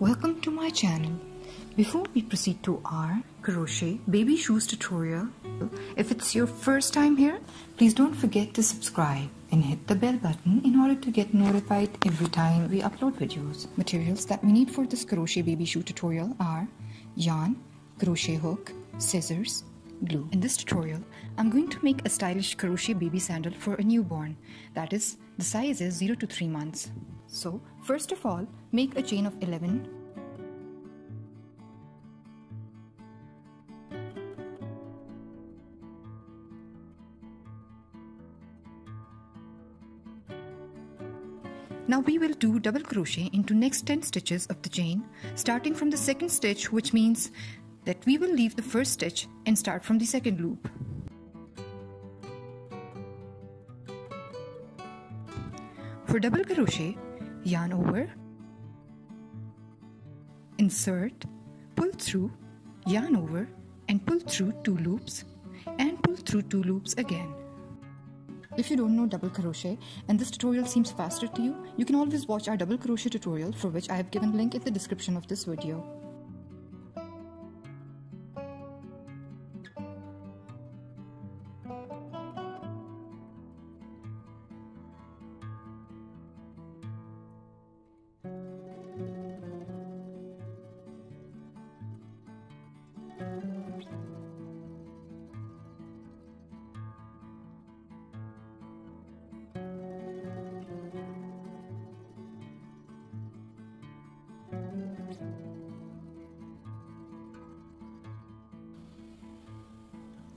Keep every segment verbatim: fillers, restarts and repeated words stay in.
Welcome to my channel. Before we proceed to our crochet baby shoes tutorial, if it's your first time here, please don't forget to subscribe and hit the bell button in order to get notified every time we upload videos. Materials that we need for this crochet baby shoe tutorial are yarn, crochet hook, scissors, glue. In this tutorial, I'm going to make a stylish crochet baby sandal for a newborn. That is, the size is zero to three months. So, first of all, make a chain of eleven. Now we will do double crochet into next ten stitches of the chain, starting from the second stitch, which means that we will leave the first stitch and start from the second loop. For double crochet, yarn over, insert, pull through, yarn over and pull through two loops and pull through two loops again. If you don't know double crochet and this tutorial seems faster to you, you can always watch our double crochet tutorial, for which I have given link in the description of this video.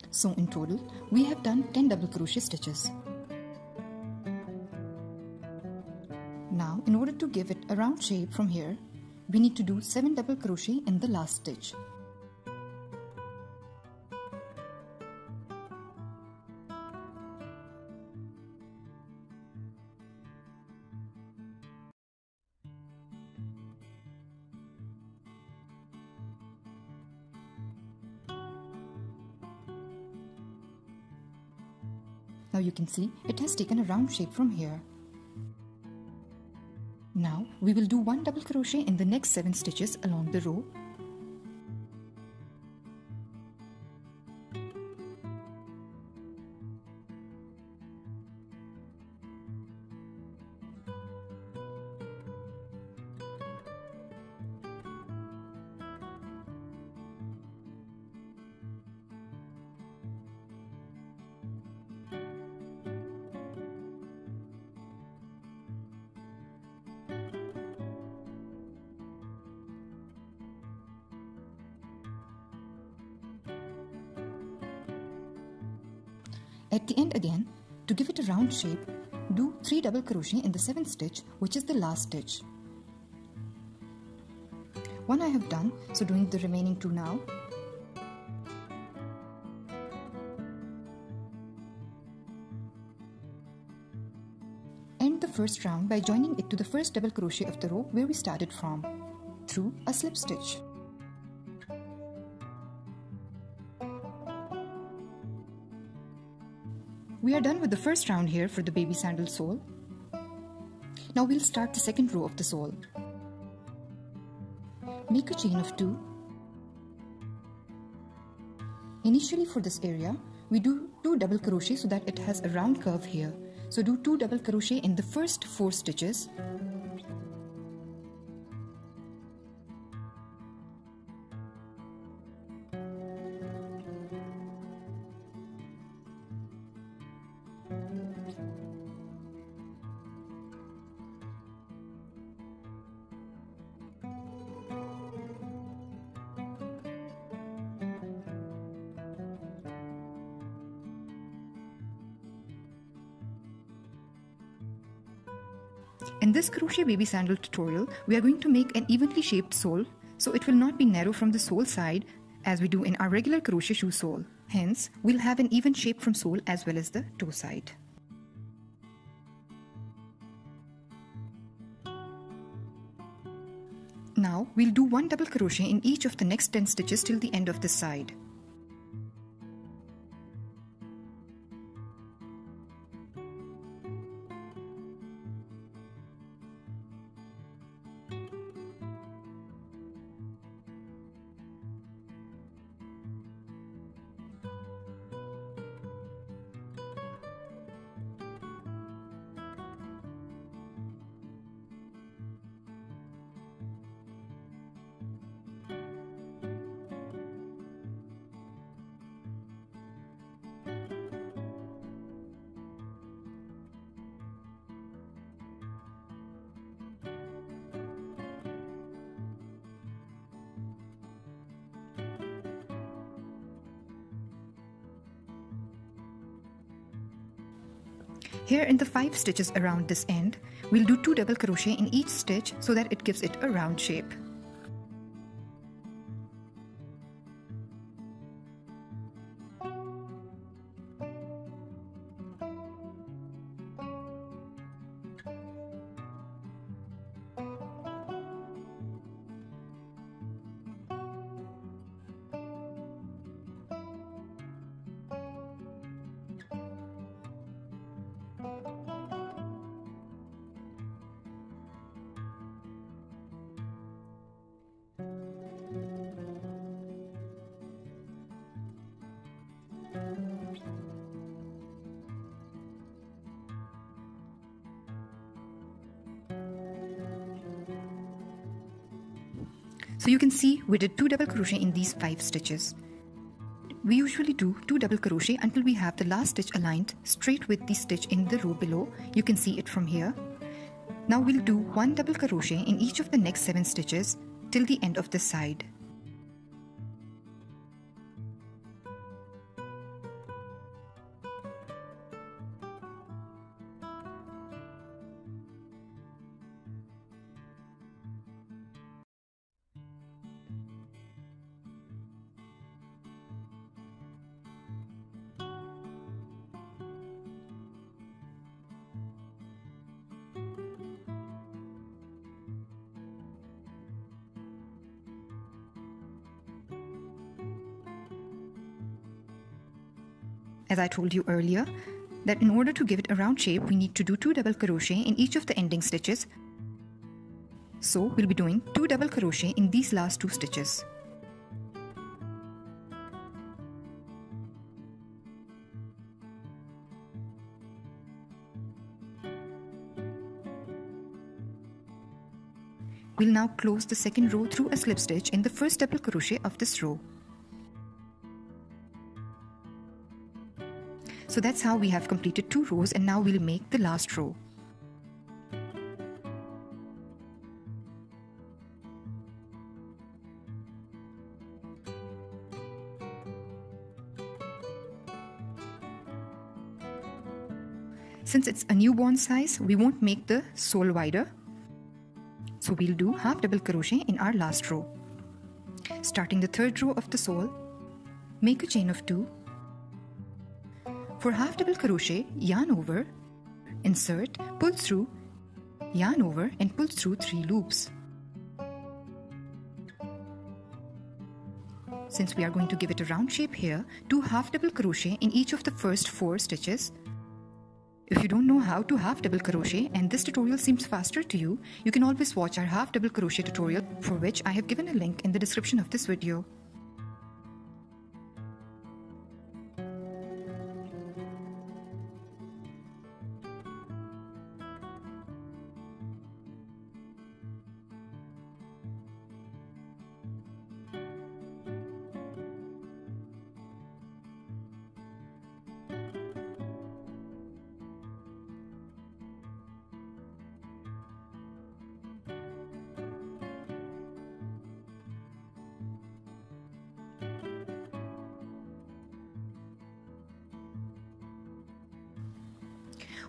So in total, we have done ten double crochet stitches. Now, in order to give it a round shape from here, we need to do seven double crochet in the last stitch. Now you can see it has taken a round shape from here. Now we will do one double crochet in the next seven stitches along the row. At the end again, to give it a round shape, do three double crochet in the seventh stitch, which is the last stitch. One I have done, so doing the remaining two now. End the first round by joining it to the first double crochet of the row where we started from, through a slip stitch. We are done with the first round here for the baby sandal sole. Now we'll start the second row of the sole. Make a chain of two. Initially for this area, we do two double crochet so that it has a round curve here. So do two double crochet in the first four stitches. In this crochet baby sandal tutorial, we are going to make an evenly shaped sole, so it will not be narrow from the sole side as we do in our regular crochet shoe sole. Hence, we'll have an even shape from sole as well as the toe side. Now, we'll do one double crochet in each of the next ten stitches till the end of this side. Here in the five stitches around this end, we'll do two double crochet in each stitch so that it gives it a round shape. So you can see we did two double crochet in these five stitches. We usually do two double crochet until we have the last stitch aligned straight with the stitch in the row below. You can see it from here. Now we'll do one double crochet in each of the next seven stitches till the end of this side. As I told you earlier, that in order to give it a round shape, we need to do two double crochet in each of the ending stitches. So we'll be doing two double crochet in these last two stitches. We'll now close the second row through a slip stitch in the first double crochet of this row. So that's how we have completed two rows, and now we'll make the last row. Since it's a newborn size, we won't make the sole wider. So we'll do half double crochet in our last row. Starting the third row of the sole, make a chain of two. For half double crochet, yarn over, insert, pull through, yarn over and pull through three loops. Since we are going to give it a round shape here, do half double crochet in each of the first four stitches. If you don't know how to half double crochet and this tutorial seems faster to you, you can always watch our half double crochet tutorial, for which I have given a link in the description of this video.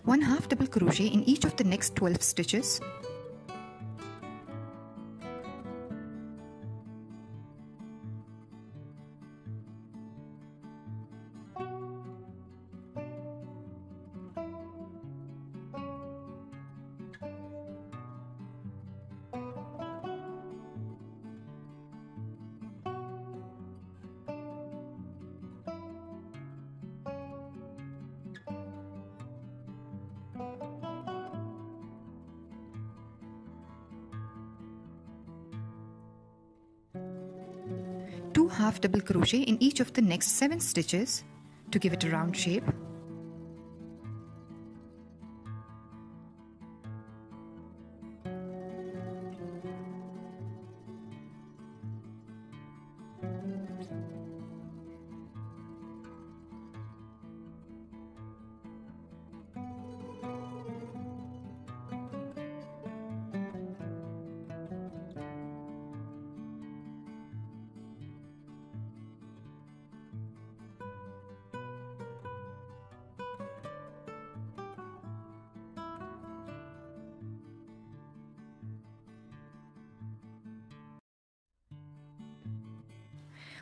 One half double crochet in each of the next twelve stitches. Half double crochet in each of the next seven stitches to give it a round shape.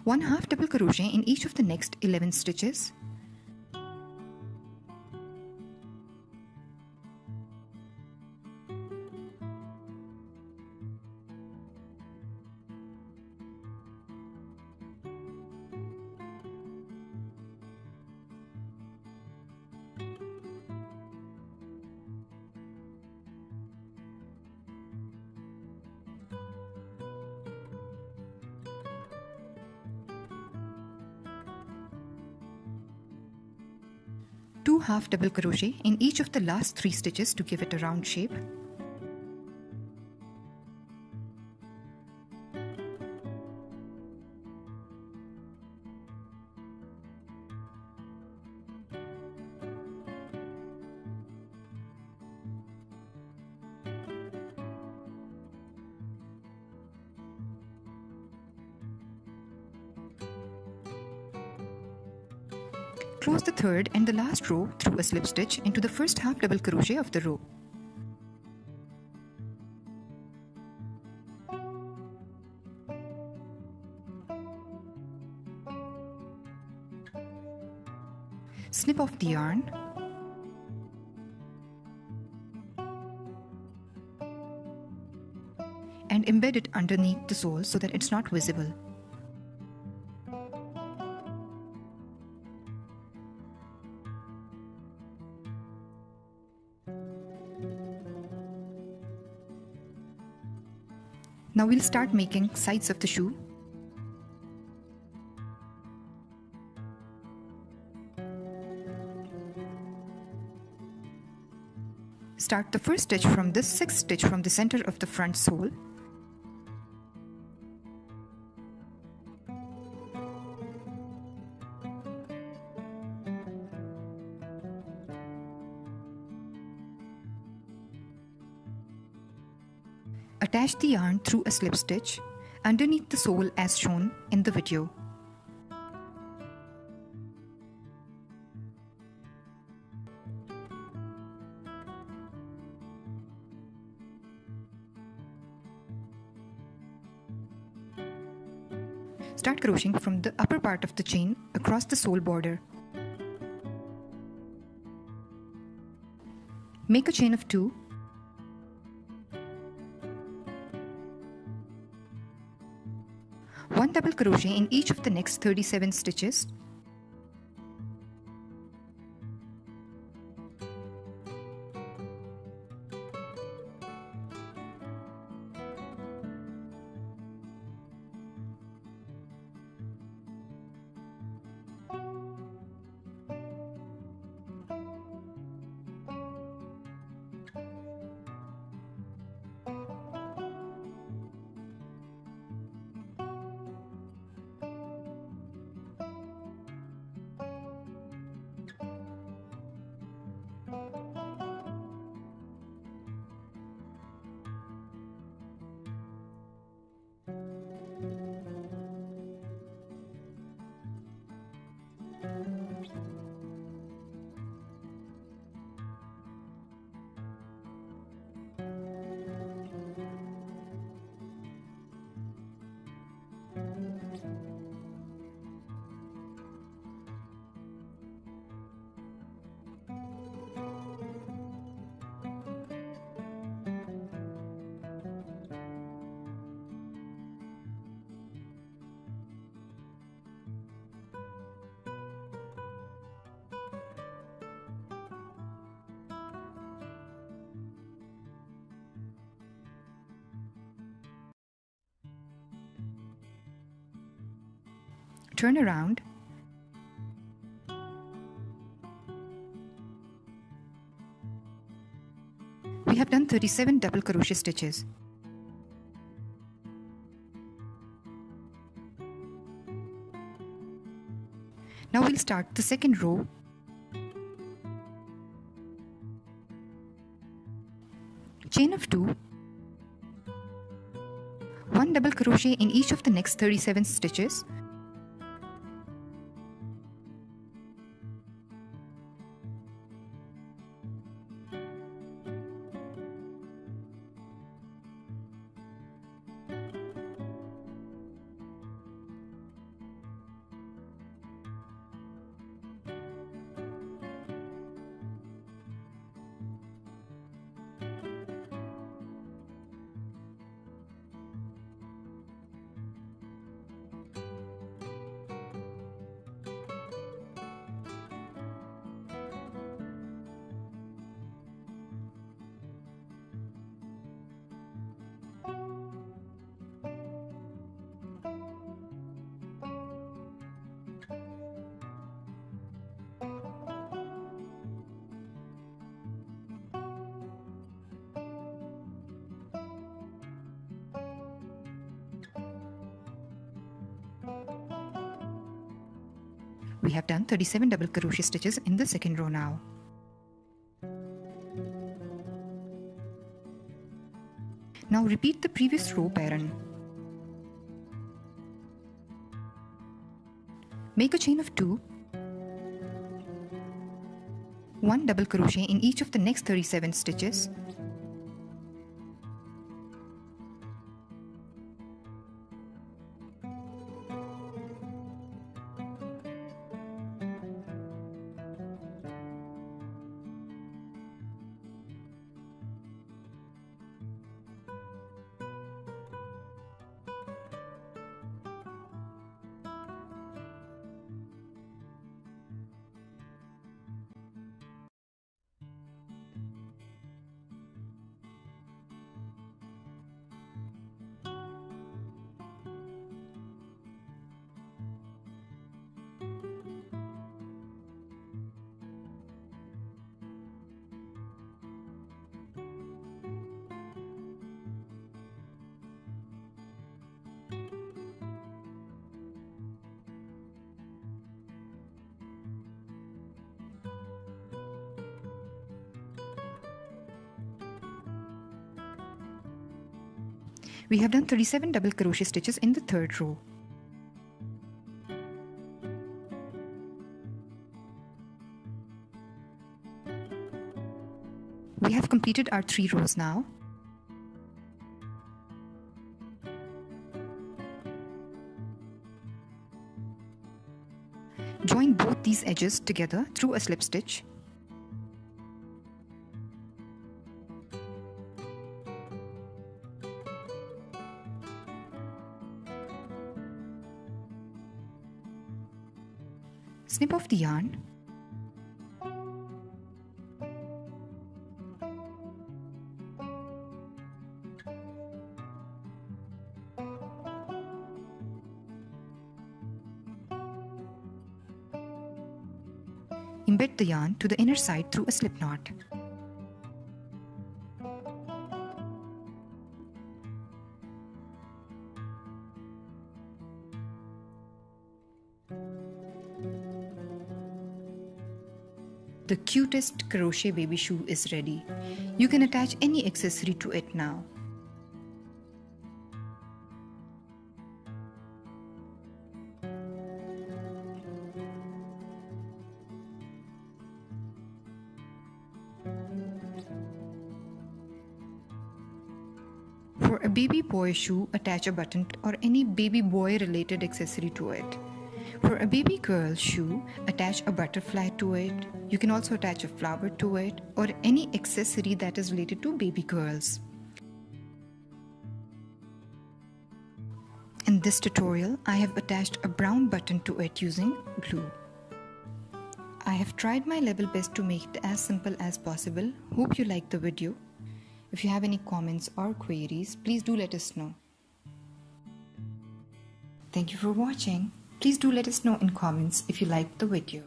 one half double crochet in each of the next eleven stitches. Two half double crochet in each of the last three stitches to give it a round shape. Close the third and the last row through a slip stitch into the first half double crochet of the row. Snip off the yarn. And embed it underneath the sole so that it's not visible. Now we'll start making sides of the shoe. Start the first stitch from this sixth stitch from the center of the front sole. Attach the yarn through a slip stitch underneath the sole as shown in the video. Start crocheting from the upper part of the chain across the sole border. Make a chain of two. one double crochet in each of the next thirty-seven stitches. Turn around . We have done thirty-seven double crochet stitches . Now we'll start the second row . Chain of two, one double crochet in each of the next thirty-seven stitches We have done thirty-seven double crochet stitches in the second row now. Now repeat the previous row pattern. Make a chain of two, one double crochet in each of the next thirty-seven stitches. We have done thirty-seven double crochet stitches in the third row. We have completed our three rows now. Join both these edges together through a slip stitch. Snip off the yarn. Embed the yarn to the inner side through a slip knot. The cutest crochet baby shoe is ready. You can attach any accessory to it now. For a baby boy shoe, attach a button or any baby boy related accessory to it. For a baby girl shoe, attach a butterfly to it. You can also attach a flower to it or any accessory that is related to baby girls. In this tutorial, I have attached a brown button to it using glue. I have tried my level best to make it as simple as possible. Hope you liked the video. If you have any comments or queries, please do let us know. Thank you for watching. Please do let us know in comments if you liked the video.